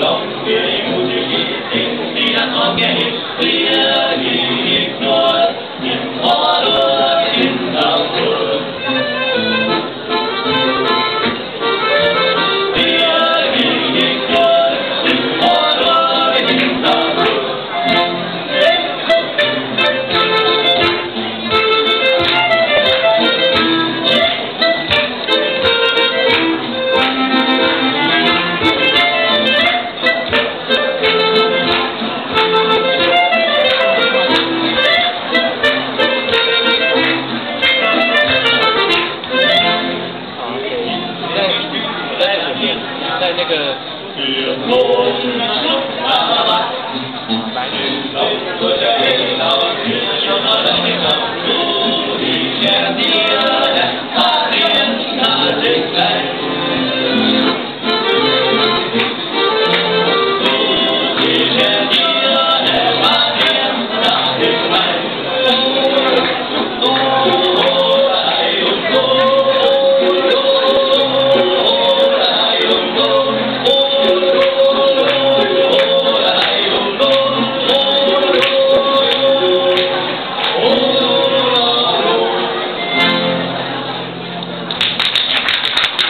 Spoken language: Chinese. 老街。